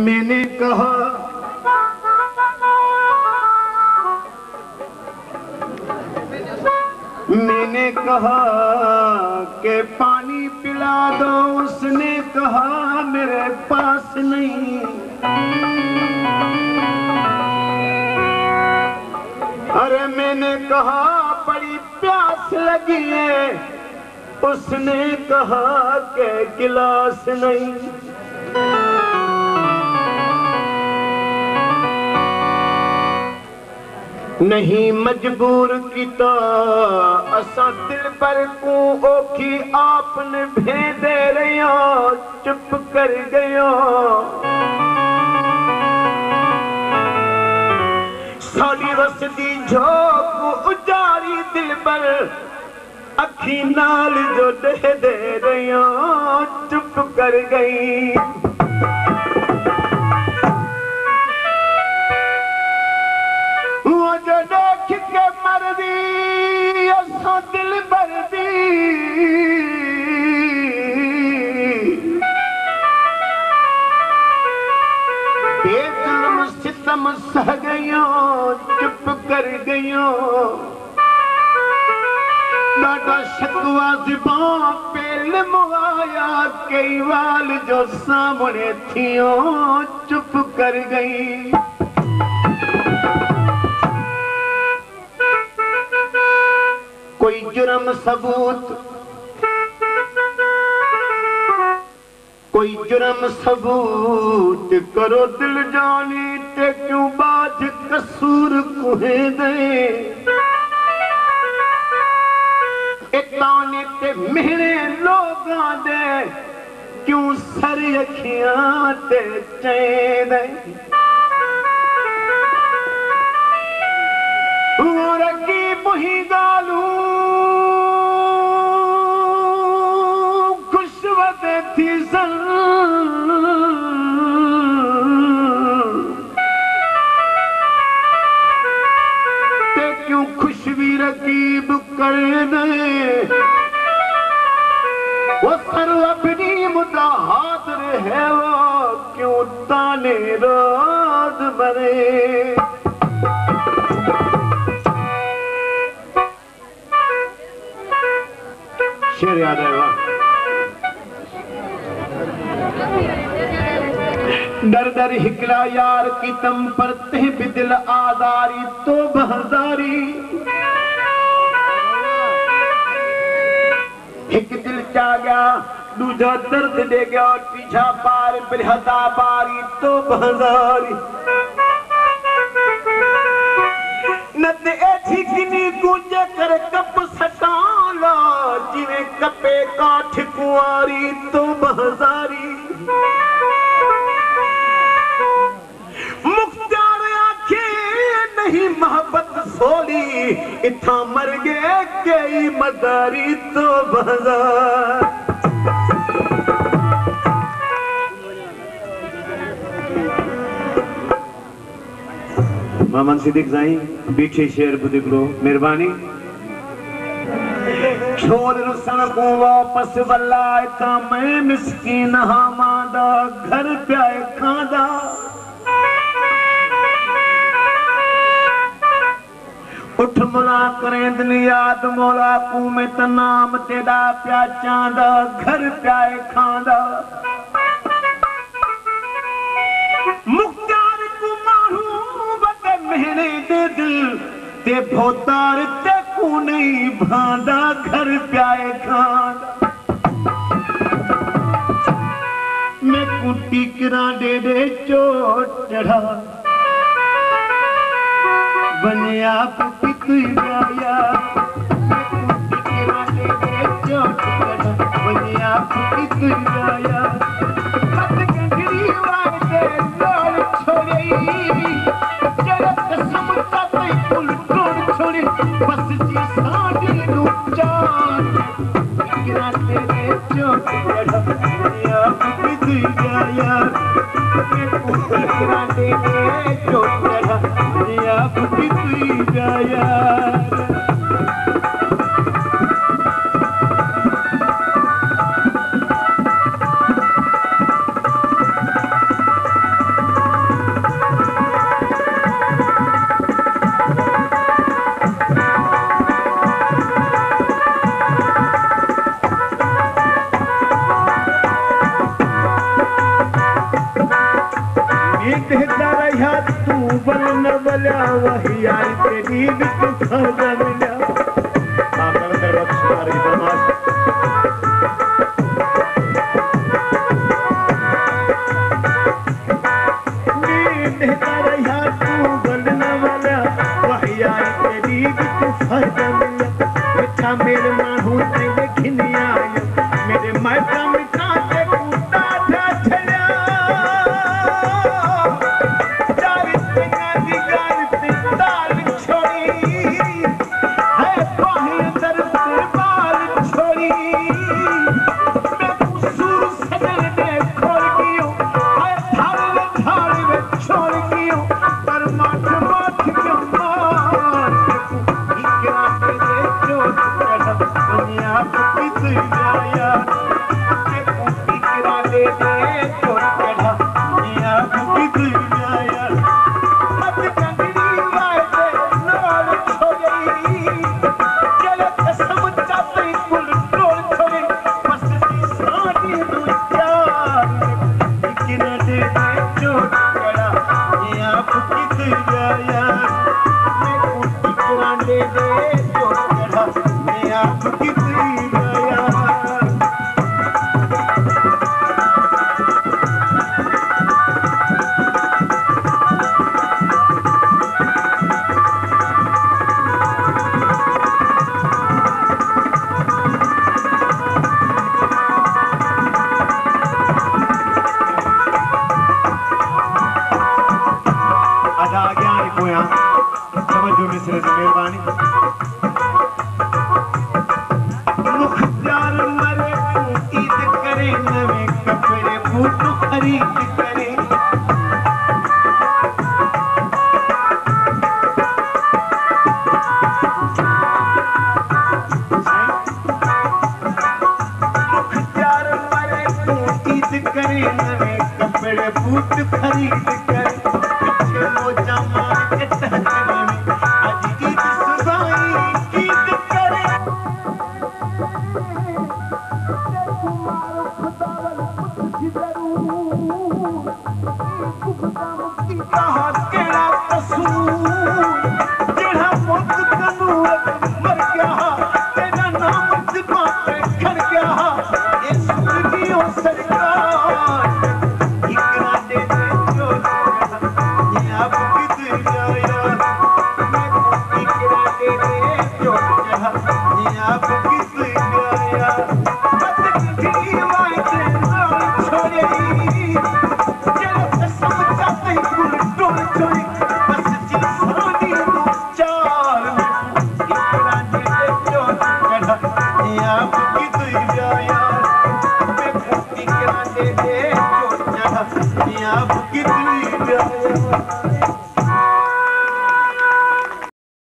मैंने कहा कि पानी पिला दो, उसने कहा मेरे पास नहीं। अरे मैंने कहा बड़ी प्यास लगी है, उसने कहा कि गिलास नहीं। नहीं मजबूर किता असा दिल पर को ओखी, आपने भेदे रहा चुप कर गया। साड़ी वसदी झोंक उजारी दिल पर अखी नाल जो दे दे रहा चुप कर गई। जो देख के मर दी असो दिल भर दी, बेजुल्म सितम सह गयो चुप कर गयो। डाटा शकवा जुबां पे लमवाया, कई वाल जो सामने थियो चुप कर गई। कोई जुर्म सबूत करो दिल जाने ते क्यों बाज कसूर कुहे दे। इताने ते मेरे लोगां दे क्यों सर अखियां ते चैन दे। रगी मुही गालू खुशवत थी सन, ते क्यों खुश भी रकीब करने वो सर अपनी मुद्दा हाजिर है, वो क्यों ताने रात बने। शेर याद आएगा। डर डर हिकला यार की तम पर तेह भी दिल आजारी तो बहजारी। एक दिल चा गया दूजा दर्द दे गया, पीछा पार बिलहदा बारी तो बहजारी। नत ऐसी किनी गूंजे कर कप सटा जिने कपे काठ कुआरी तो बहजारी। मुख्तार आखे नहीं मोहब्बत सोली, इथा मर गए कई मदारी तो बहजार। मामन सिद्दीक साईं बीठे शेर बुधिकरो मेहरबानी। छोड़ रुसन को वापस वल्ला, इता मैं मिसकीन हां मांदा घर प्याए खांदा। उठ मुला करें दिन याद मौला को, मैं त नाम तेरा प्या चांदा घर प्याए खांदा। मुख्तार को मारू बत महने दे दिल ते भोतार ते को नहीं भांदा घर प्याए खांदा। मैं कुटी किरा दे दे चोट चढ़ा बने आप पितु गाया। मैं कुटी किरा दे दे चोट चढ़ा बने आप पितु गाया। हद गंढरी वादे लाल छोड़ी जरा कसम ताते कुल तोड़ छोड़ी। बस बन बला वही आई तेरी बिक खजमिला आकर दरबार सारी समाज आप किस